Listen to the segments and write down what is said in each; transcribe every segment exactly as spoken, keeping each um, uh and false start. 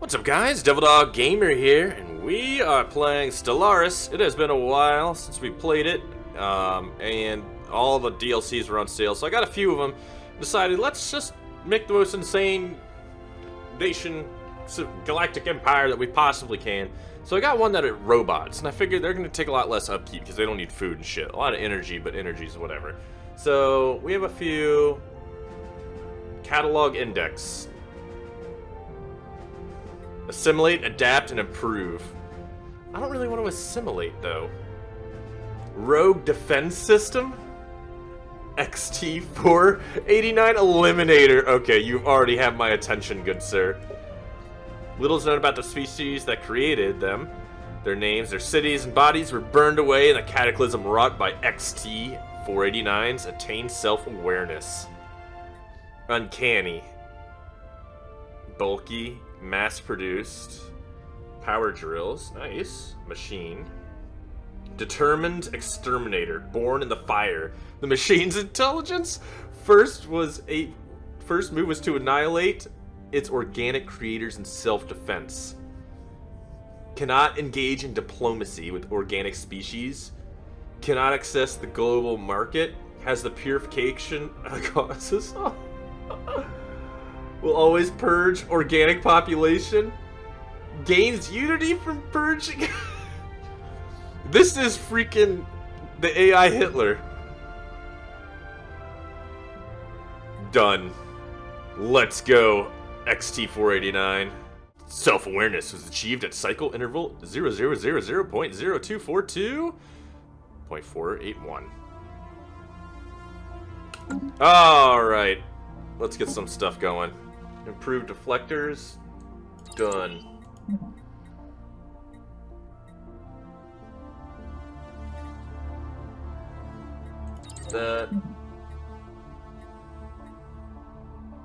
What's up, guys? TheDevildogGamer here, and we are playing Stellaris. It has been a while since we played it, um, and all the D L Cs were on sale, so I got a few of them. Decided, let's just make the most insane nation, galactic empire that we possibly can. So I got one that are robots, and I figured they're going to take a lot less upkeep because they don't need food and shit. A lot of energy, but energy's whatever. So we have a few. Catalog index. Assimilate, adapt, and improve. I don't really want to assimilate, though. Rogue defense system? X T four eighty-nine Eliminator. Okay, you already have my attention, good sir. Little is known about the species that created them. Their names, their cities, and bodies were burned away in a cataclysm wrought by X T four eighty-nine's attained self-awareness. Uncanny. Bulky. Mass-produced. Power drills. Nice. Machine. Determined exterminator. Born in the fire. The machine's intelligence first was a first move was to annihilate its organic creators in self-defense. Cannot engage in diplomacy with organic species. Cannot access the global market. Has the purification causes. Will always purge organic population. Gains unity from purging. This is freaking the A I Hitler. Done. Let's go. X T four eighty-nine. Self-awareness was achieved at cycle interval zero zero zero zero point zero two four two point four eight one. Alright. Let's get some stuff going. Improved deflectors. Done. That.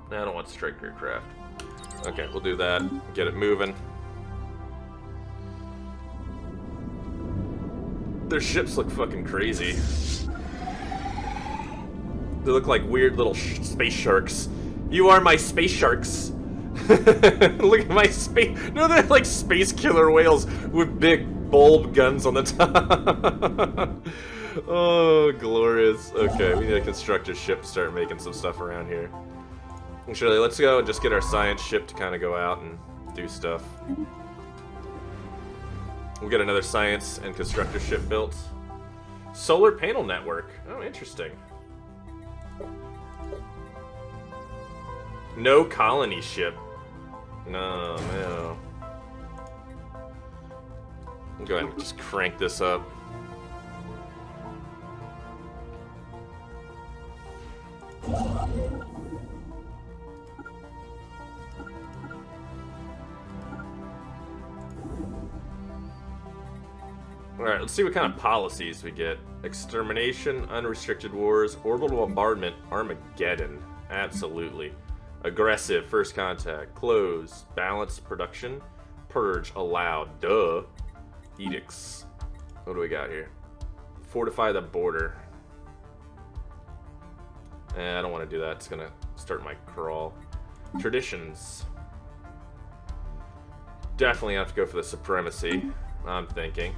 I don't want striker craft. Okay, we'll do that. Get it moving. Their ships look fucking crazy. They look like weird little sh space sharks. You are my space sharks. Look at my space. No, they're like space killer whales with big bulb guns on the top. Oh, glorious. Okay, we need to construct a ship to start making some stuff around here. Actually, let's go and just get our science ship to kind of go out and do stuff. We'll get another science and constructor ship built. Solar panel network. Oh, interesting. No colony ship. No, no. I'll go ahead and just crank this up. Alright, let's see what kind of policies we get. Extermination, unrestricted wars, orbital bombardment, Armageddon. Absolutely. Aggressive, first contact, close, balance, production, purge, allowed, duh. Edicts. What do we got here? Fortify the border. Eh, I don't want to do that. It's going to start my crawl. Traditions. Definitely have to go for the supremacy, I'm thinking.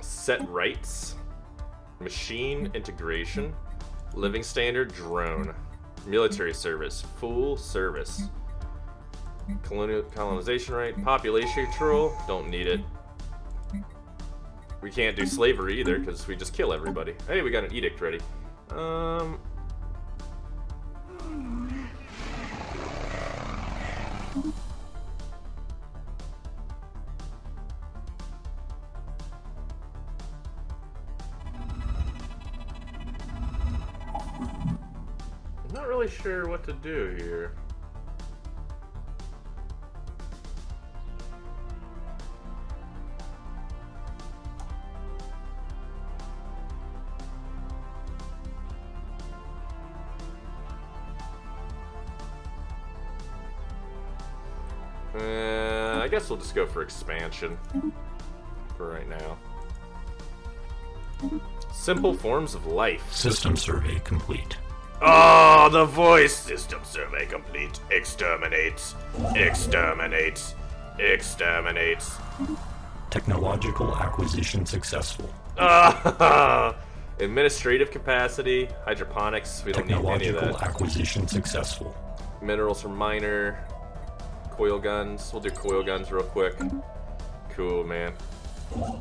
Set rights. Machine integration, living standard, drone, military service, full service, colonial colonization rate, population control, don't need it. We can't do slavery either because we just kill everybody. Hey, we got an edict ready. Um, Not really sure what to do here. Uh, I guess we'll just go for expansion for right now. Simple forms of life. System survey complete. Oh, the voice system survey complete. Exterminates. Exterminates. Exterminates. Technological acquisition successful. Ah! Administrative capacity, hydroponics, we don't need any of that. Technological acquisition successful. Minerals are minor. Coil guns, we'll do coil guns real quick. Cool, man. I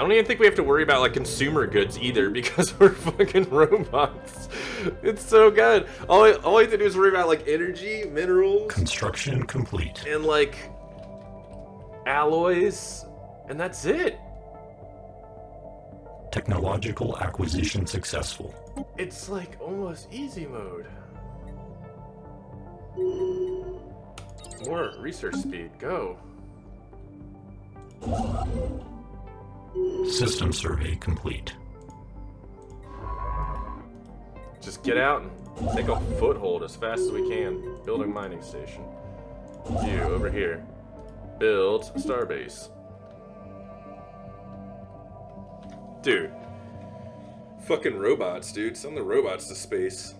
don't even think we have to worry about like consumer goods either because we're fucking robots. It's so good. All I, all I have to do is worry about like energy, minerals. Construction complete. And like alloys, and that's it. Technological acquisition successful. It's like almost easy mode. More research speed, go. System survey complete. Just get out and take a foothold as fast as we can. Build a mining station. You, over here. Build starbase. Dude, fucking robots, dude. Send the robots to space.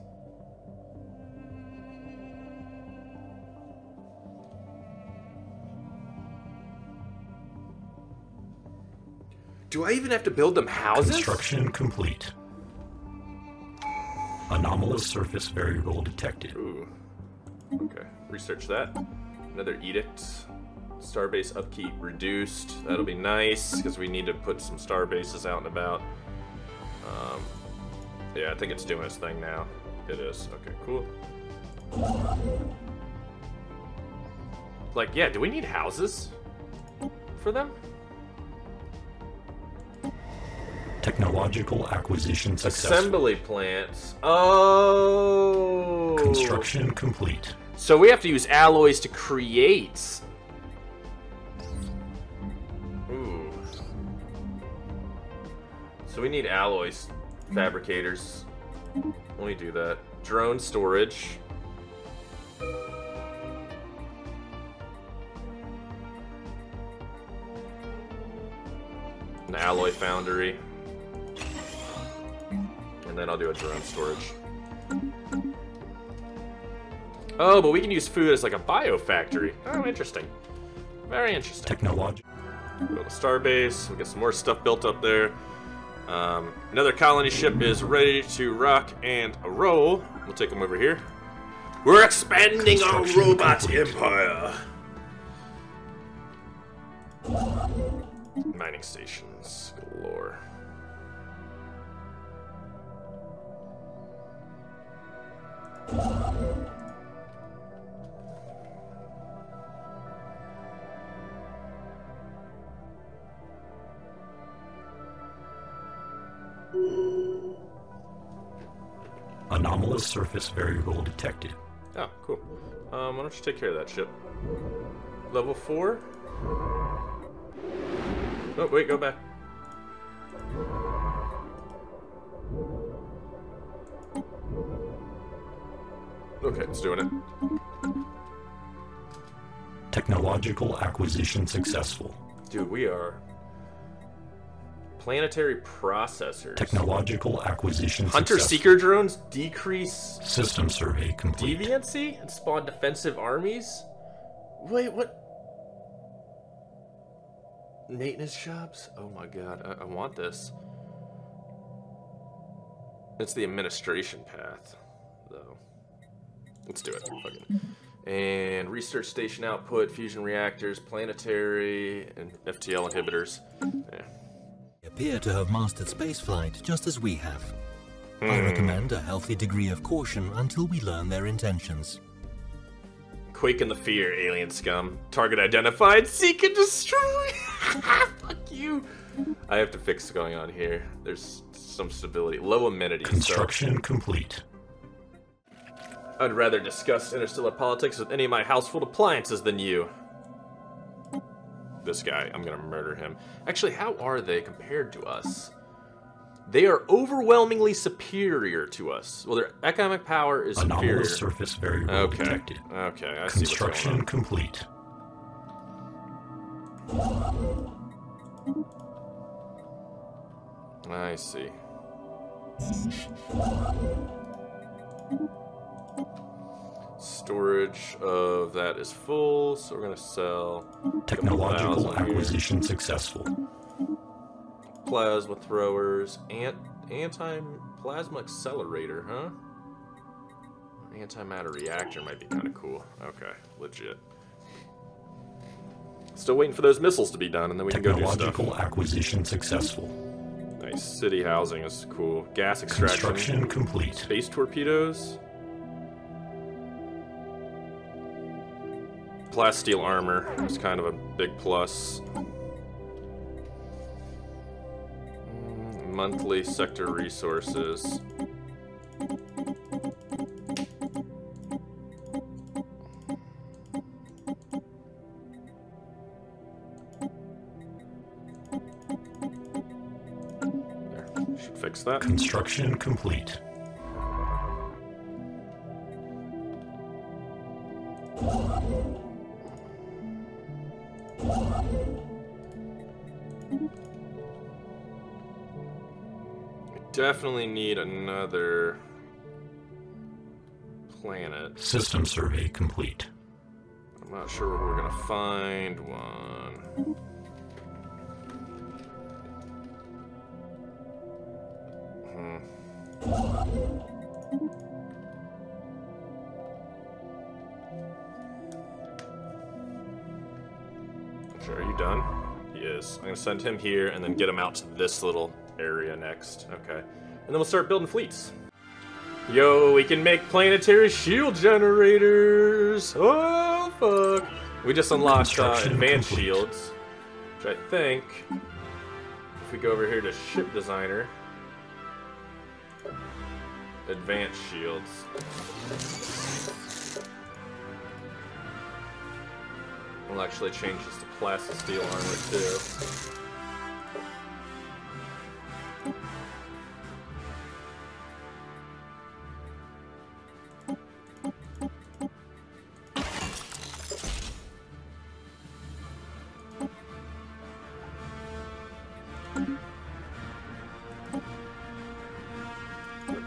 Do I even have to build them houses? Construction complete. Anomalous surface variable detected. Ooh. Okay, research that. Another edict. Starbase upkeep reduced. That'll be nice because we need to put some starbases out and about. Um, yeah, I think it's doing its thing now. It is. Okay, cool. Like, yeah, do we need houses for them? Technological acquisition successful. Assembly plants. Oh. Construction complete. So we have to use alloys to create. So we need alloys, fabricators. Let me do that. Drone storage. An alloy foundry. And then I'll do a drone storage. Oh, but we can use food as like a biofactory. Oh, interesting. Very interesting. Technology. Build a starbase. We'll get some more stuff built up there. Um, another colony ship is ready to rock and roll. We'll take them over here. We're expanding our robot complete. Empire. Mining stations galore. Anomalous surface variable detected. Oh, cool. Um, why don't you take care of that ship? Level four? Oh, wait, go back. Okay, it's doing it. Technological acquisition successful. Dude, we are... Planetary processors. Technological acquisition. Hunter seeker drones decrease. System survey complete. Deviancy and spawn defensive armies. Wait, what? Maintenance shops. Oh my god, I, I want this. It's the administration path, though. Let's do it. Fucking. And research station output, fusion reactors, planetary, and F T L inhibitors. Yeah. Appear to have mastered spaceflight just as we have. Mm. I recommend a healthy degree of caution until we learn their intentions. Quake in the fear, alien scum. Target identified, seek and destroy! Fuck you! I have to fix what's going on here. There's some stability. Low amenity. Construction so. Complete. I'd rather discuss interstellar politics with any of my household appliances than you. This guy, I'm gonna murder him. Actually, how are they compared to us? They are overwhelmingly superior to us. Well, their economic power is anomalous superior. Surface variable okay. detected. Okay, I construction see what's complete. I see. Storage of that is full, so we're going to sell... Technological acquisition here. Successful. Plasma throwers, ant, anti-plasma accelerator, huh? Antimatter reactor might be kind of cool. Okay, legit. Still waiting for those missiles to be done, and then we can go do stuff. Technological acquisition successful. Nice. City housing is cool. Gas extraction. Construction complete. Space torpedoes. Plasteel armor is kind of a big plus. Monthly sector resources. There, should fix that. Construction complete. Definitely need another planet. System survey complete. I'm not sure where we're gonna find one. Hmm. Sure, are you done? He is. I'm gonna send him here and then get him out to this little area next. Okay. And then we'll start building fleets. Yo, we can make planetary shield generators! Oh, fuck! We just unlocked uh, advanced complete. shields. Which I think... If we go over here to ship designer... Advanced shields. We'll actually change this to plasteel armor too.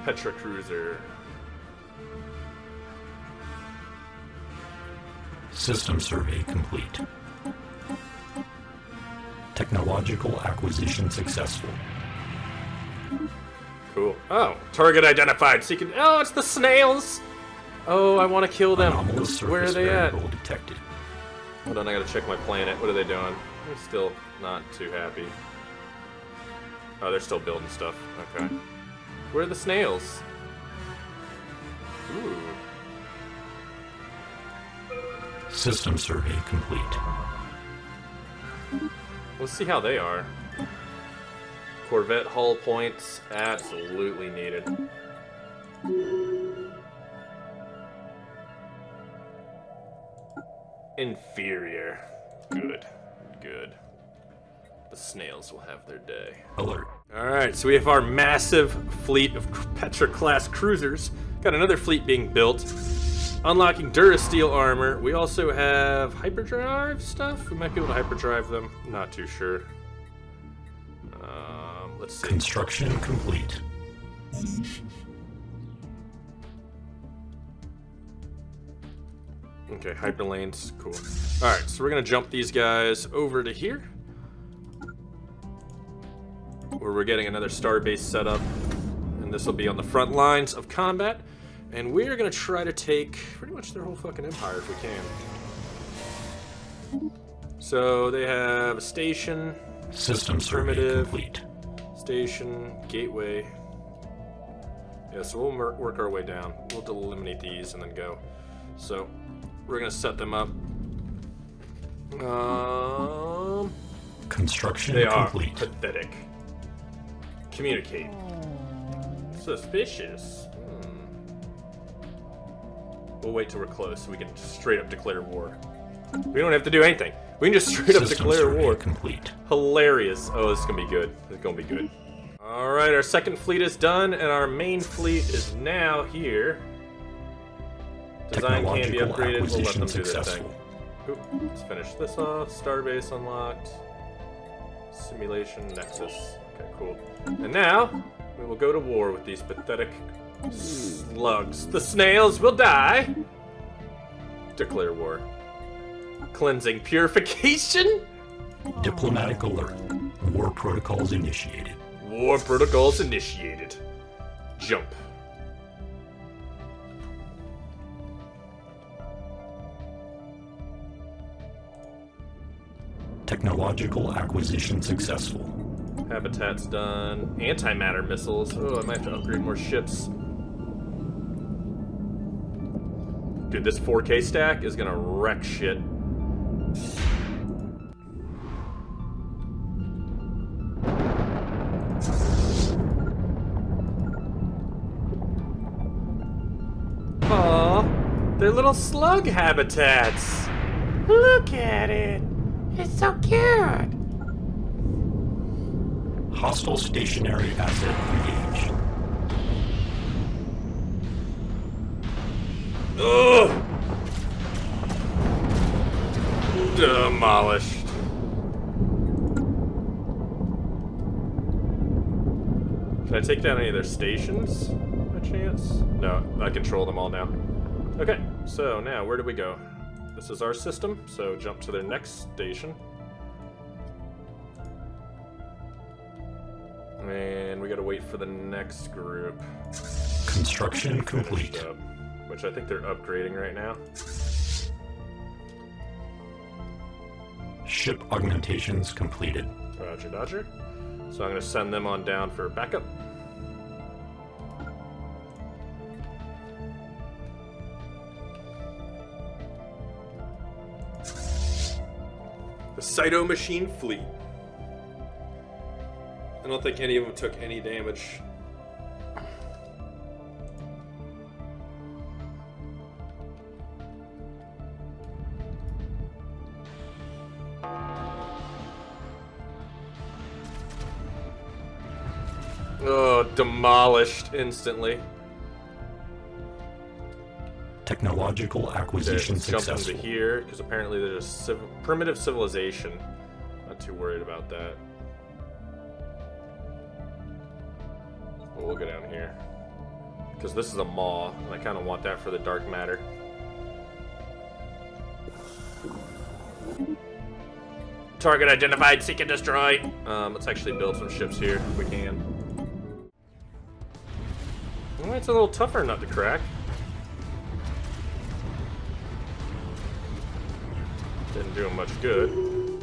Petra cruiser. System survey complete. Technological acquisition successful. Cool. Oh, target identified. So you can. Oh, it's the snails. Oh, I want to kill them. Anomalous Where are they at? Detected. Hold on, I gotta check my planet. What are they doing? They're still not too happy. Oh, they're still building stuff. Okay. Where are the snails? Ooh. System survey complete. Let's see how they are. Corvette hull points, absolutely needed. Inferior. Good. Good. The snails will have their day. Alert. Alright, so we have our massive fleet of Petra-class cruisers. Got another fleet being built. Unlocking Durasteel armor. We also have hyperdrive stuff? We might be able to hyperdrive them. Not too sure. Um, let's see. Construction complete. Okay, hyperlanes. Cool. Alright, so we're going to jump these guys over to here, where we're getting another starbase set up, and this will be on the front lines of combat, and we're gonna try to take pretty much their whole fucking empire if we can. So they have a station, system primitive, complete. Station, gateway. Yeah, so we'll work our way down. We'll eliminate these and then go. So we're gonna set them up. Um, Construction they complete. They are pathetic. Communicate. Suspicious. Hmm. We'll wait till we're close so we can straight up declare war. We don't have to do anything. We can just straight up declare war. Complete. Hilarious. Oh, this is gonna be good. It's gonna be good. All right, our second fleet is done, and our main fleet is now here. Design can be upgraded. We'll let them do their thing. Oop, let's finish this off. Starbase unlocked. Simulation nexus. Okay, cool. And now, We will go to war with these pathetic slugs. The snails will die! Declare war. Cleansing purification? Diplomatic alert. War protocols initiated. War protocols initiated. Jump. Technological acquisition successful. Habitat's done. Antimatter missiles. Oh, I might have to upgrade more ships. Dude, this four K stack is gonna wreck shit. Aww, they're little slug habitats. Look at it. It's so cute! Hostile stationary asset engaged. Ugh! Demolished. Can I take down any of their stations, by chance? No, I control them all now. Okay, so now where do we go? This is our system, so jump to their next station. And we gotta wait for the next group. Construction complete. Up, which I think they're upgrading right now. Ship augmentations completed. Roger, Dodger. So I'm gonna send them on down for backup. The Cyto Machine Fleet. I don't think any of them took any damage. Oh, demolished instantly. Technological acquisition okay, successful. Jump into here, because apparently there's a civ primitive civilization. Not too worried about that. But we'll go down here. Because this is a maw, and I kind of want that for the dark matter. Target identified, seek and destroy! Um, let's actually build some ships here, if we can. Well, it's a little tougher nut to crack. Didn't do him much good.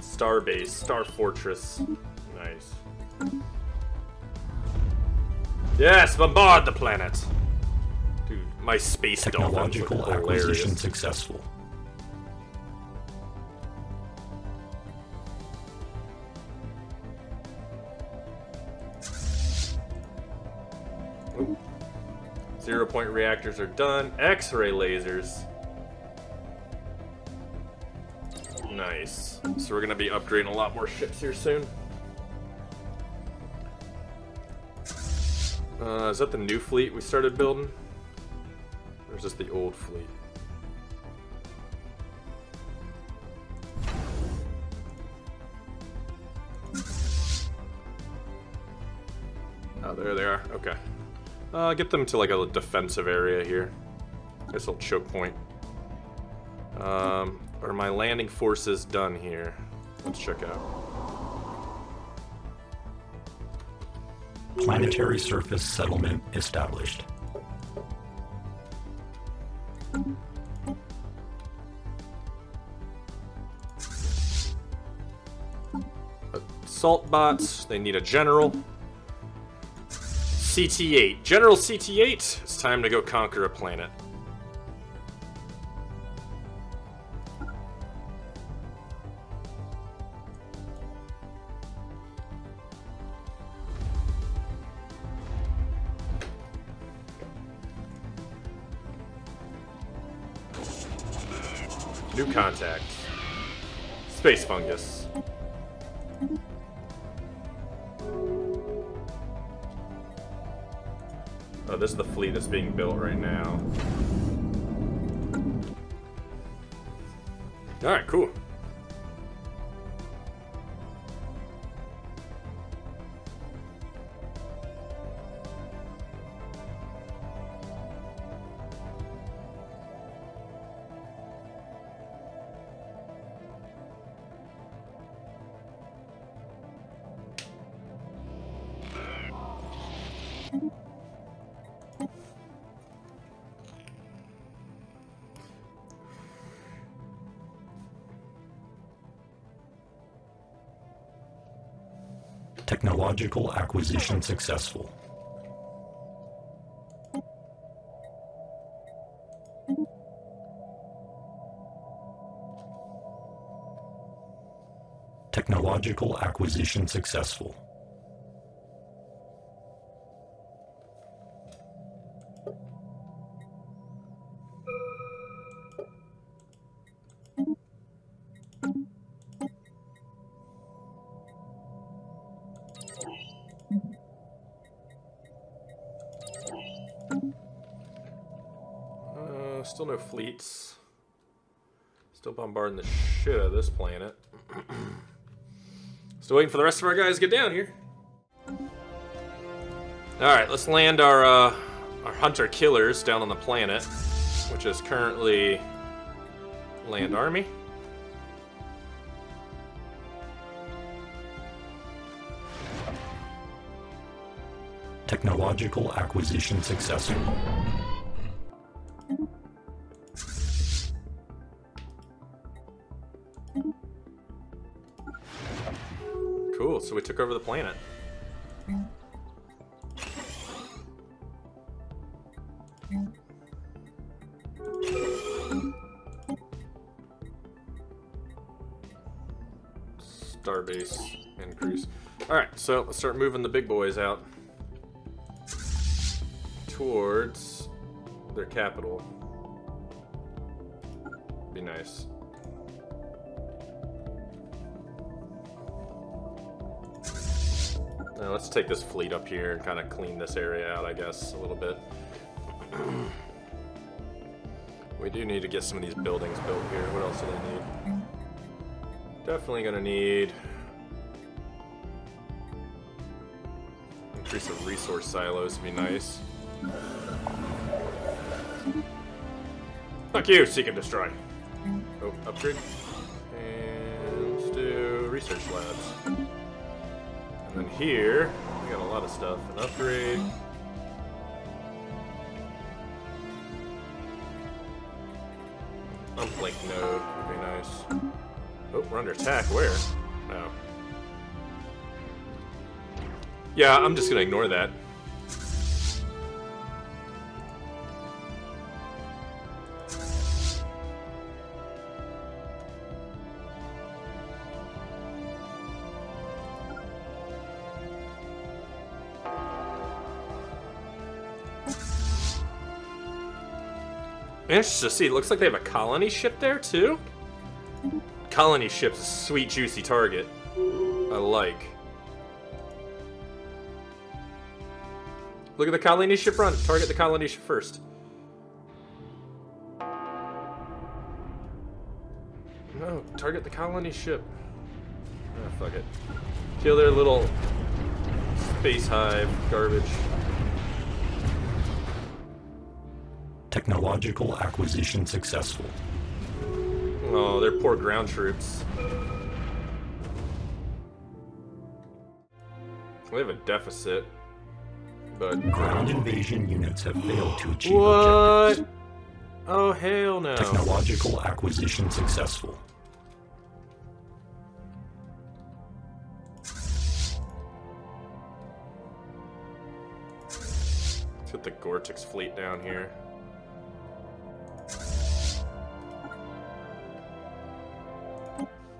Star Base, Star Fortress. Nice. Yes, bombard the planet! Dude, my space technological dolphins look hilarious. Acquisition successful. Zero point reactors are done. X-ray lasers. Nice. So we're gonna be upgrading a lot more ships here soon. Uh, is that the new fleet we started building? Or is this the old fleet? Oh, there they are. Okay. Uh, get them to like a defensive area here. This little choke point. Um, are my landing forces done here? Let's check out. Planetary surface settlement established. Assault bots. They need a general. C T eight. General C T eight, it's time to go conquer a planet. New contact. Space fungus. Oh, this is the fleet that's being built right now. Alright, cool. Technological acquisition successful. Technological acquisition successful. Still no fleets. Still bombarding the shit out of this planet. Still waiting for the rest of our guys to get down here. Alright, let's land our, uh, our hunter killers down on the planet, which is currently land army. Technological acquisition successful. Cool, so we took over the planet. Starbase increase. Alright, so let's start moving the big boys out towards their capital. Be nice. Now let's take this fleet up here and kind of clean this area out, I guess, a little bit. We do need to get some of these buildings built here. What else do they need? Definitely gonna need... increase of resource silos would be nice. Fuck you, seek and destroy. Oh, upgrade. And let's do research labs. And then here, we got a lot of stuff. An upgrade. Uplink node would be nice. Oh, we're under attack. Where? No. Yeah, I'm just gonna ignore that. Interesting to see. It looks like they have a colony ship there, too. Colony ship's a sweet, juicy target. I like. Look at the colony ship run. Target the colony ship first. No, target the colony ship. Oh, fuck it. Kill their little space hive garbage. Technological acquisition successful. Oh, they're poor ground troops. We have a deficit, but ground invasion units have failed to achieve what? Objectives. Oh, hell no. Technological acquisition successful. Let's get the Gortix fleet down here.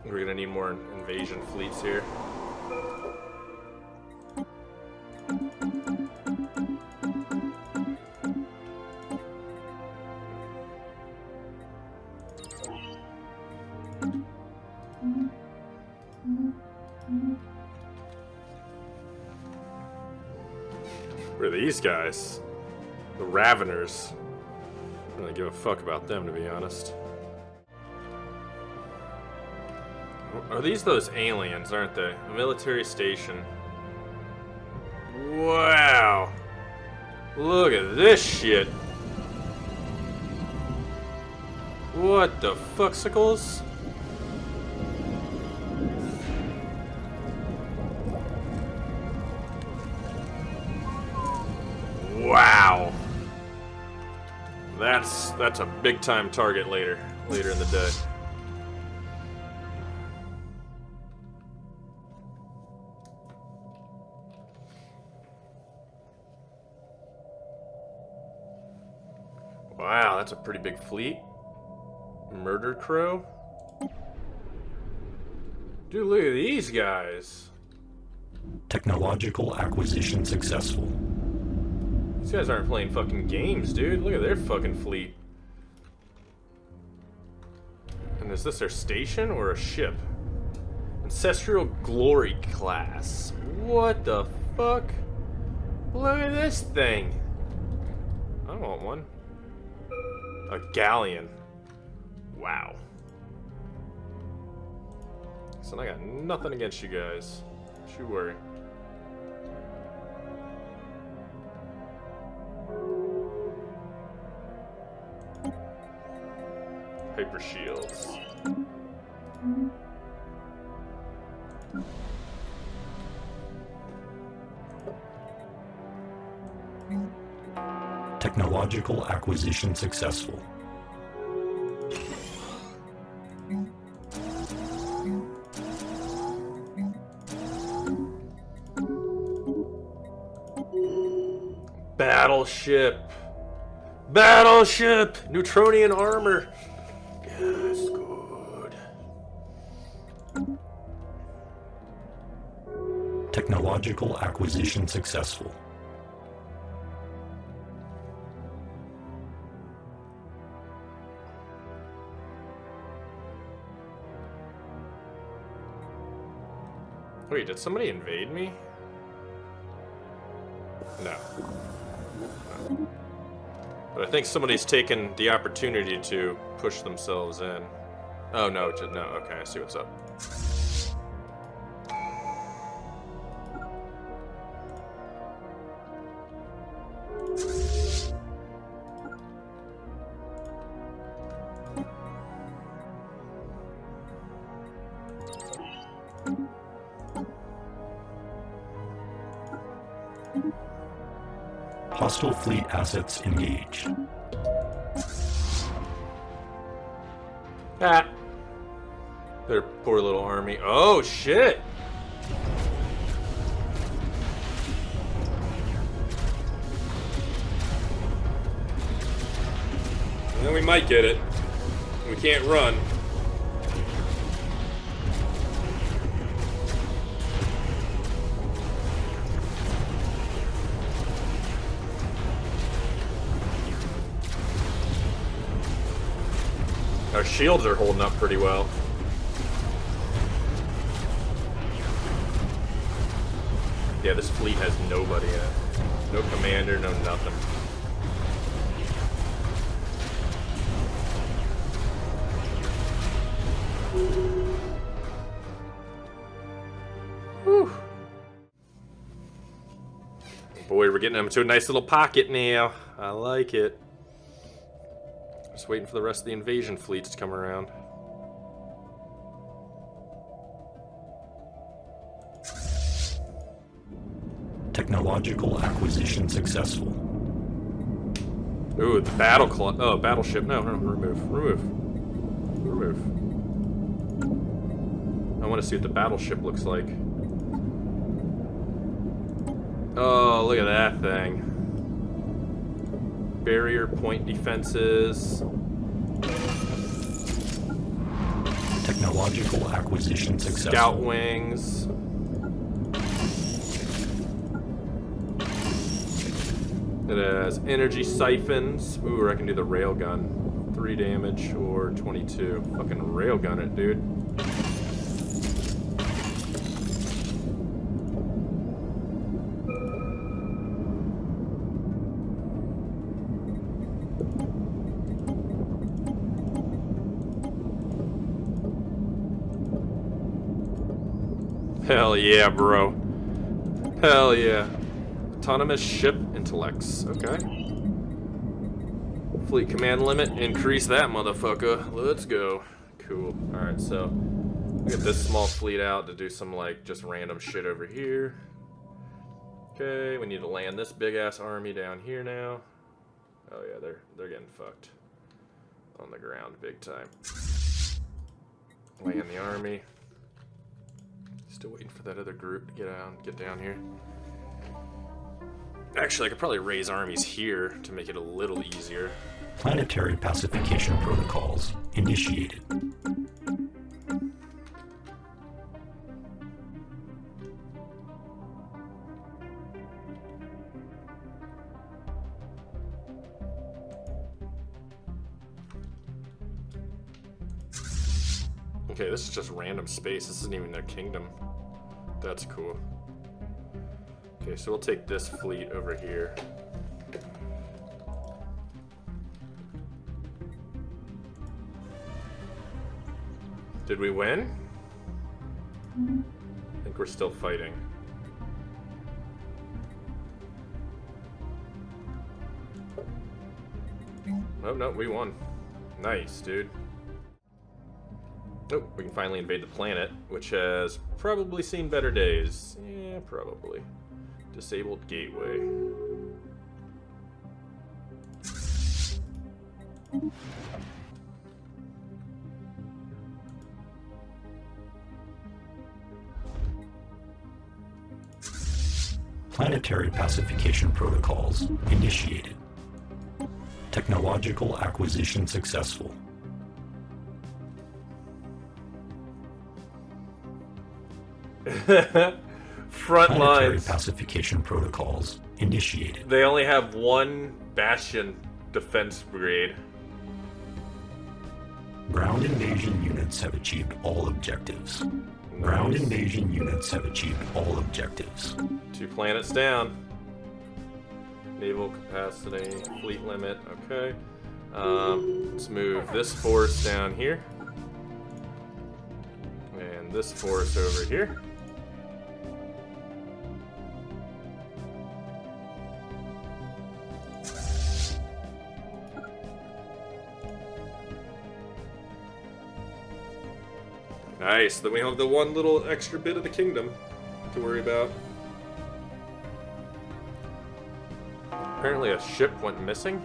We're gonna need more invasion fleets here. Where are these guys? The Raveners. I don't really give a fuck about them, to be honest. Are these those aliens, aren't they? A military station. Wow. Look at this shit. What the fucksicles? Wow. That's that's a big time target later later in the day. Wow, that's a pretty big fleet. Murder Crow? Dude, look at these guys. Technological acquisition successful. These guys aren't playing fucking games, dude. Look at their fucking fleet. And is this their station or a ship? Ancestral Glory class. What the fuck? Look at this thing. I want one. A galleon. Wow. So I got nothing against you guys. Don't you worry. Hyper shields. Technological acquisition successful. Battleship! Battleship! Neutronian armor! Yes, good. Technological acquisition successful. Wait, did somebody invade me? No. But I think somebody's taken the opportunity to push themselves in. Oh no, just, no, okay, I see what's up. Hostile fleet assets engaged. Ah. Their poor little army. Oh, shit! And then we might get it. We can't run. Our shields are holding up pretty well. Yeah, this fleet has nobody in it. No commander, no nothing. Whew. Boy, we're getting them into a nice little pocket now. I like it. Just waiting for the rest of the invasion fleets to come around. Technological acquisition successful. Ooh, the battle clock. Oh, battleship. No, no, remove, remove, remove. I want to see what the battleship looks like. Oh, look at that thing. Barrier point defenses. Technological acquisition successful. Scout wings. It has energy siphons. Ooh, I can do the railgun. Three damage or twenty-two. Fucking railgun it, dude. Hell yeah, bro. Hell yeah. Autonomous ship intellects. Okay. Fleet command limit. Increase that motherfucker. Let's go. Cool. Alright, so we'll get this small fleet out to do some, like, just random shit over here. Okay, we need to land this big-ass army down here now. Oh yeah, they're, they're getting fucked on the ground big time. Land the army. Still waiting for that other group to get out, get down here. Actually, I could probably raise armies here to make it a little easier. Planetary pacification protocols initiated. Okay, this is just random space. This isn't even their kingdom. That's cool. Okay, so we'll take this fleet over here. Did we win? I think we're still fighting. Oh, no, we won. Nice, dude. Oh, we can finally invade the planet, which has probably seen better days. Yeah, probably. Disabled gateway. Planetary pacification protocols initiated. Technological acquisition successful. Front lines. Pacification protocols initiated. They only have one bastion defense brigade. Ground invasion units have achieved all objectives. Nice. Ground invasion units have achieved all objectives. Two planets down. Naval capacity, fleet limit. Okay. Um, let's move this force down here. And this force over here. Nice, then we have the one little extra bit of the kingdom to worry about. Apparently a ship went missing.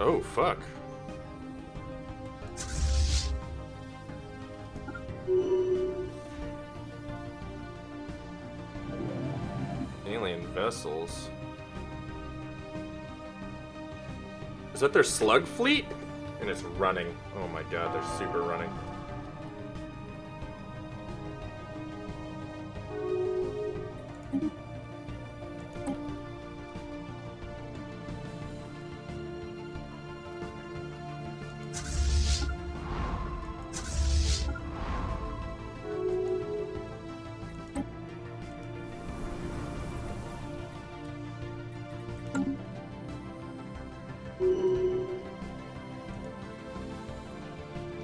Oh, fuck. Alien vessels. Is that their slug fleet? And it's running. Oh my god, they're super running.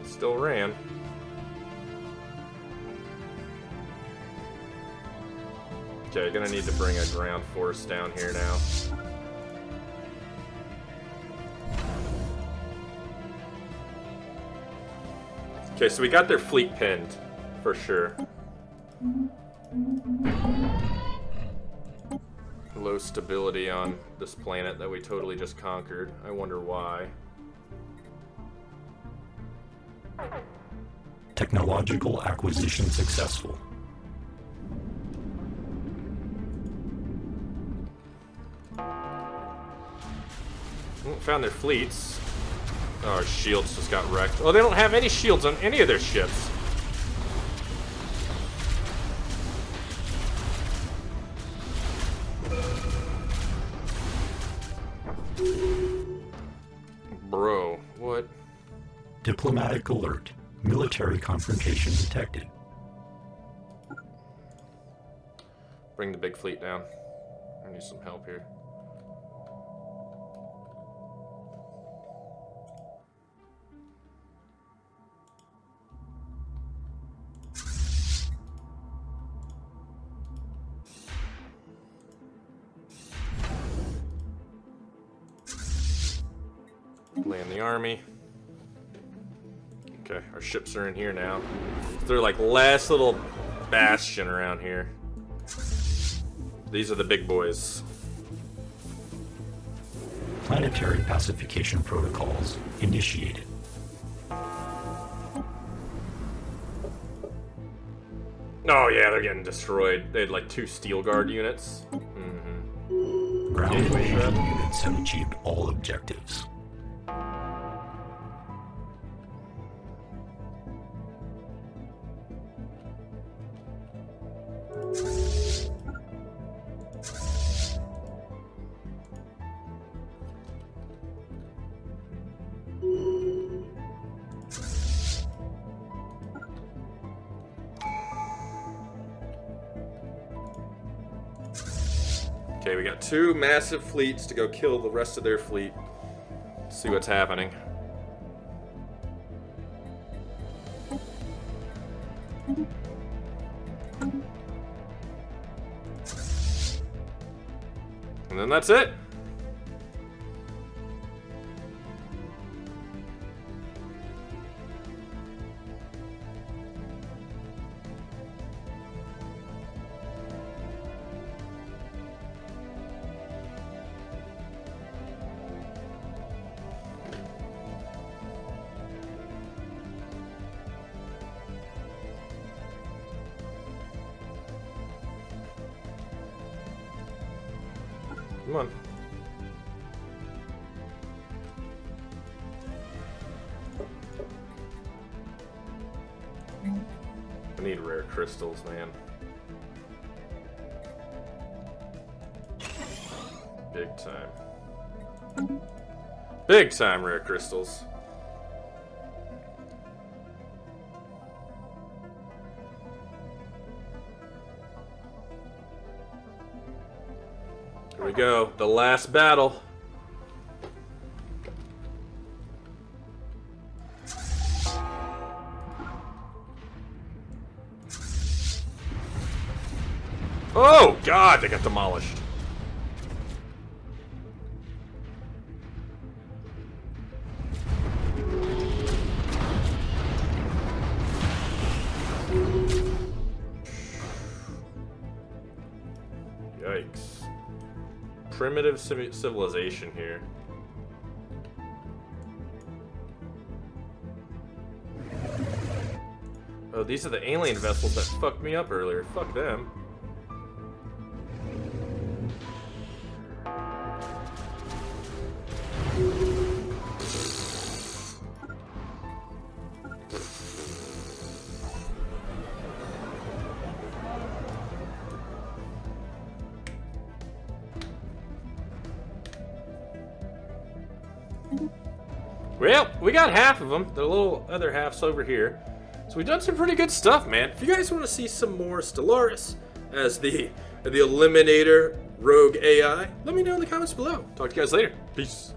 Still ran. Okay, gonna need to bring a ground force down here now. Okay, so we got their fleet pinned, for sure. Low stability on this planet that we totally just conquered. I wonder why. Technological acquisition successful. Oh, found their fleets. Oh, our shields just got wrecked. Oh, they don't have any shields on any of their ships. Bro, what? Diplomatic alert. Military confrontation detected. Bring the big fleet down. I need some help here. in the army. Okay, our ships are in here now. They're like last little bastion around here. These are the big boys. Planetary pacification protocols initiated. Oh yeah, they're getting destroyed. They had like two steel guard units. Mm-hmm. Ground invasion units have achieved all objectives. Okay, we got two massive fleets to go kill the rest of their fleet. Let's see what's happening. And then that's it. Come on. I need rare crystals, man. Big time. Big time rare crystals. Here we go, the last battle. Oh God, they got demolished. Yikes. Primitive civilization here. Oh, these are the alien vessels that fucked me up earlier. Fuck them. Well, we got half of them. The little other half's over here. So we've done some pretty good stuff, man. If you guys want to see some more Stellaris as the, the Eliminator Rogue A I, let me know in the comments below. Talk to you guys later. Peace.